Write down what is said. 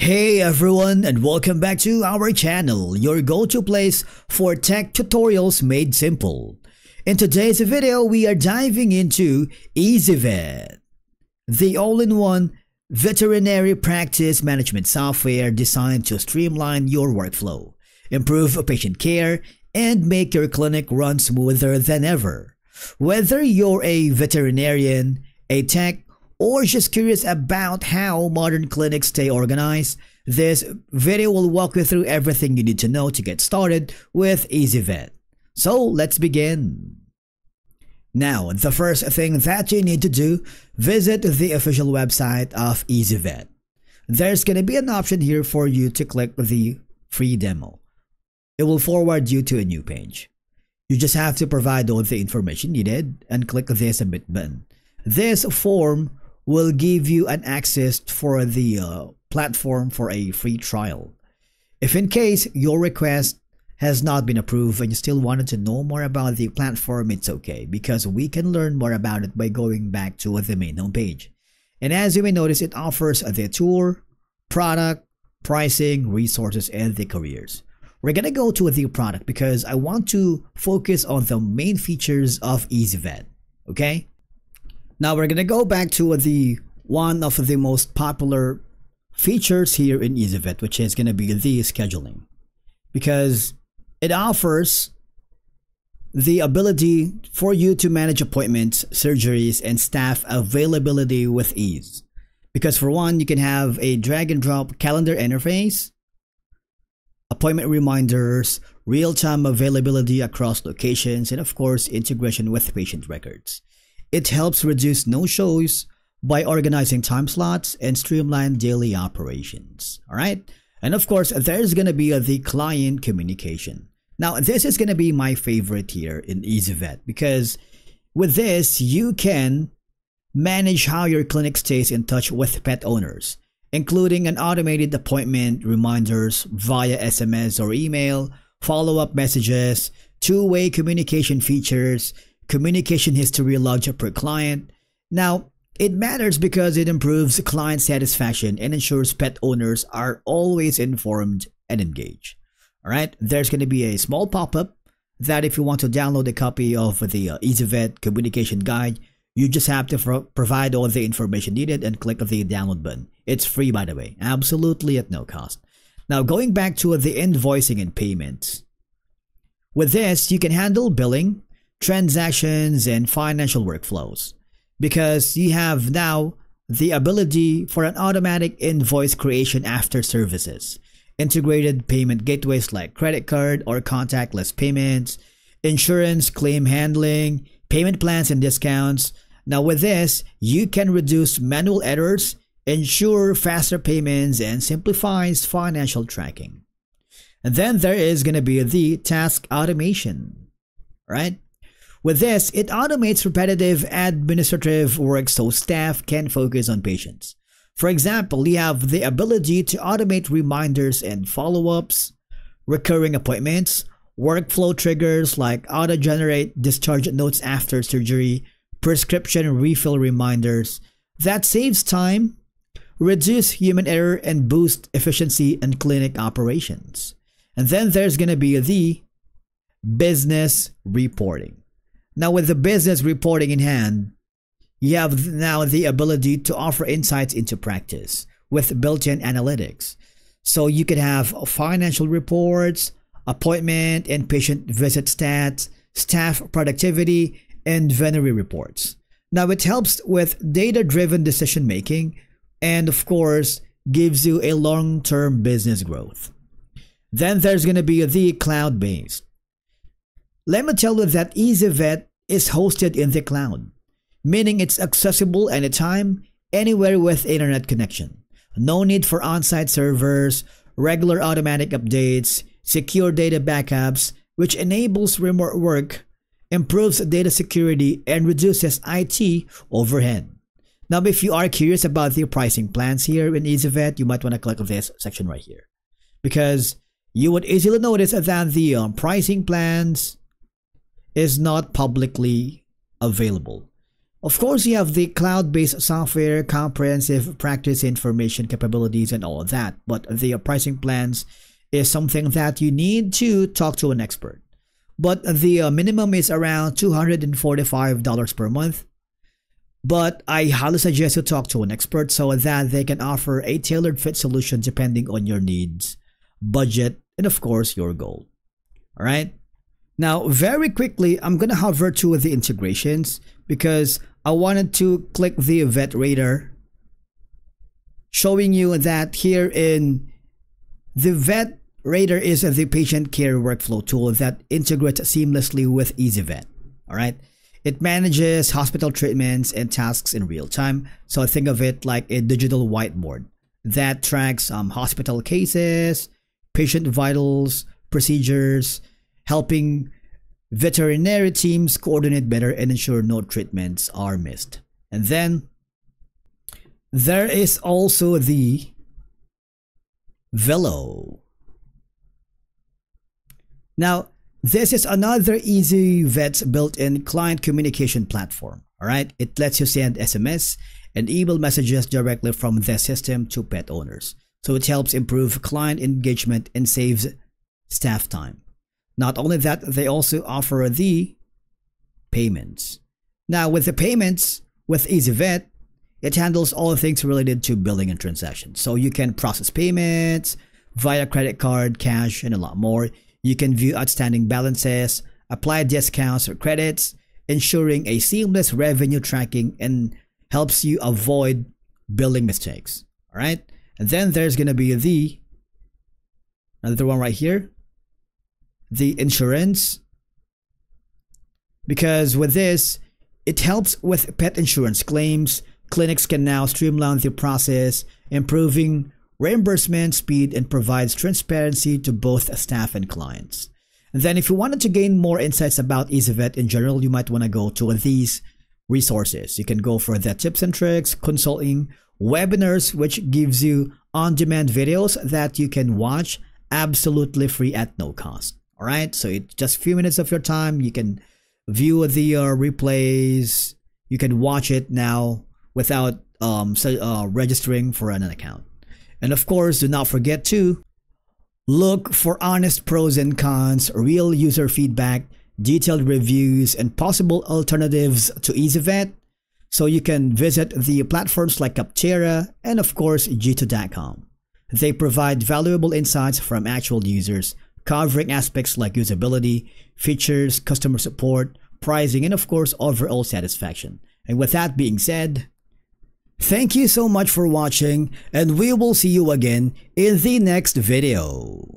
Hey everyone and welcome back to our channel, your go-to place for tech tutorials made simple. In today's video, we are diving into ezyVet, the all-in-one veterinary practice management software designed to streamline your workflow, improve patient care, and make your clinic run smoother than ever. Whether you're a veterinarian, a tech, or just curious about how modern clinics stay organized, this video will walk you through everything you need to know to get started with ezyVet. So let's begin. Now, the first thing that you need to do, visit the official website of ezyVet. There's going to be an option here for you to click the free demo. It will forward you to a new page. You just have to provide all the information needed and click the submit button. This form will give you an access for the platform for a free trial. If in case your request has not been approved and you still wanted to know more about the platform, it's okay, because we can learn more about it by going back to the main homepage. And as you may notice, it offers the tour, product, pricing, resources, and the careers. We're gonna go to the product because I want to focus on the main features of ezyVet, okay? Now we're gonna go back to the one of the most popular features here in ezyVet, which is gonna be the scheduling, because it offers the ability for you to manage appointments, surgeries, and staff availability with ease. Because for one, you can have a drag and drop calendar interface, appointment reminders, real-time availability across locations, and of course, integration with patient records. It helps reduce no-shows by organizing time slots and streamline daily operations. All right. And of course, there's going to be the client communication. Now, this is going to be my favorite here in ezyVet, because with this, you can manage how your clinic stays in touch with pet owners, including an automated appointment reminders via SMS or email, follow-up messages, two-way communication features, communication history log per client. Now, it matters because it improves client satisfaction and ensures pet owners are always informed and engaged. All right, there's going to be a small pop-up that if you want to download a copy of the ezyVet communication guide, you just have to provide all the information needed and click the download button. It's free, by the way, absolutely at no cost. Now, going back to the invoicing and payments. With this, you can handle billing, transactions, and financial workflows, because you have now the ability for an automatic invoice creation after services, integrated payment gateways like credit card or contactless payments, insurance claim handling, payment plans and discounts. Now with this, you can reduce manual errors, ensure faster payments, and simplifies financial tracking. And then there is going to be the task automation, right? With this, it automates repetitive administrative work so staff can focus on patients. For example, you have the ability to automate reminders and follow-ups, recurring appointments, workflow triggers like auto-generate discharge notes after surgery, prescription refill reminders. That saves time, reduces human error, and boosts efficiency in clinic operations. And then there's going to be the business reporting. Now with the business reporting in hand, you have now the ability to offer insights into practice with built-in analytics. So you can have financial reports, appointment and patient visit stats, staff productivity, and veterinary reports. Now it helps with data-driven decision-making and of course gives you a long-term business growth. Then there's going to be the cloud-based. Let me tell you that ezyVet is hosted in the cloud, meaning it's accessible anytime, anywhere with internet connection. No need for on-site servers, regular automatic updates, secure data backups, which enables remote work, improves data security, and reduces IT overhead. Now, if you are curious about the pricing plans here in ezyVet, you might want to click on this section right here, because you would easily notice that the pricing plans is not publicly available. Of course, you have the cloud-based software, comprehensive practice information capabilities and all of that, but the pricing plans is something that you need to talk to an expert. But the minimum is around $245 per month. But I highly suggest you talk to an expert so that they can offer a tailored fit solution depending on your needs, budget, and of course your goal. All right. Now, very quickly, I'm going to hover to the integrations because I wanted to click the Vet Radar, showing you that here in the Vet Radar is the patient care workflow tool that integrates seamlessly with ezyVet. All right. It manages hospital treatments and tasks in real time. So think of it like a digital whiteboard that tracks hospital cases, patient vitals, procedures, helping veterinary teams coordinate better and ensure no treatments are missed. And then there is also the Velo. Now, this is another ezyVet's built-in client communication platform. All right, it lets you send SMS and email messages directly from the system to pet owners. So it helps improve client engagement and saves staff time. Not only that, they also offer the payments. Now, with the payments with ezyVet, it handles all things related to billing and transactions. So you can process payments via credit card, cash, and a lot more. You can view outstanding balances, apply discounts or credits, ensuring a seamless revenue tracking and helps you avoid billing mistakes. All right. And then there's going to be the another one right here, the insurance. Because with this, it helps with pet insurance claims. Clinics can now streamline the process, improving reimbursement speed and provides transparency to both staff and clients. And then if you wanted to gain more insights about ezyVet in general, you might want to go to these resources. You can go for the tips and tricks, consulting, webinars, which gives you on-demand videos that you can watch absolutely free at no cost. All right. So it's just a few minutes of your time. You can view the replays. You can watch it now without registering for an account. And of course, do not forget to look for honest pros and cons, real user feedback, detailed reviews, and possible alternatives to ezyVet. So you can visit the platforms like Capterra and of course G2.com. They provide valuable insights from actual users, covering aspects like usability, features, customer support, pricing, and of course overall satisfaction. And with that being said, thank you so much for watching, and we will see you again in the next video.